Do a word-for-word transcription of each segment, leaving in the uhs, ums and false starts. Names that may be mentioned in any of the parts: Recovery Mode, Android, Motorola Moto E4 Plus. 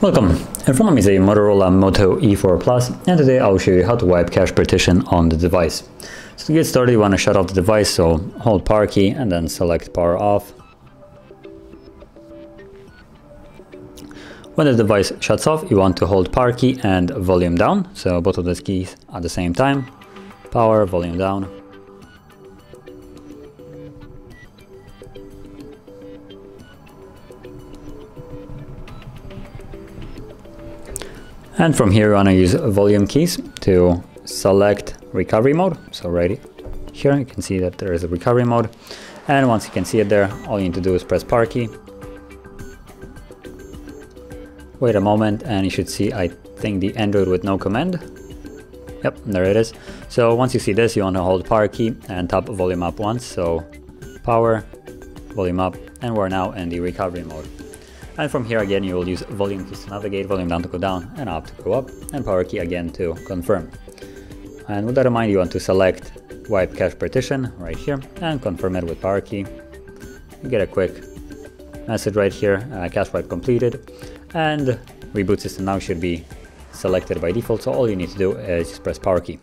Welcome, in front of me is a Motorola Moto E four Plus, and today I'll show you how to wipe cache partition on the device. So to get started, you want to shut off the device, so hold power key and then select power off. When the device shuts off, you want to hold power key and volume down, so both of those keys at the same time, power, volume down. And from here, you want to use volume keys to select recovery mode. So right here, you can see that there is a recovery mode. And once you can see it there, all you need to do is press power key. Wait a moment, and you should see, I think, the Android with no command. Yep, there it is. So once you see this, you want to hold power key and tap volume up once. So power, volume up, and we're now in the recovery mode. And from here again, you will use volume keys to navigate, volume down to go down, and up to go up, and power key again to confirm. And with that in mind, you want to select wipe cache partition right here, and confirm it with power key. You get a quick message right here, uh, cache wipe completed, and reboot system now should be selected by default, so all you need to do is just press power key.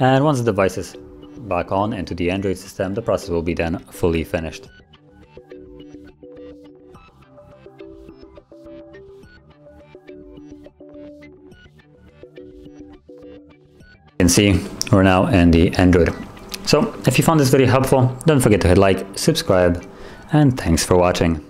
And once the device is back on into the Android system, the process will be then fully finished. Can see we're now in the Android. So if you found this video helpful, don't forget to hit like, subscribe, and thanks for watching.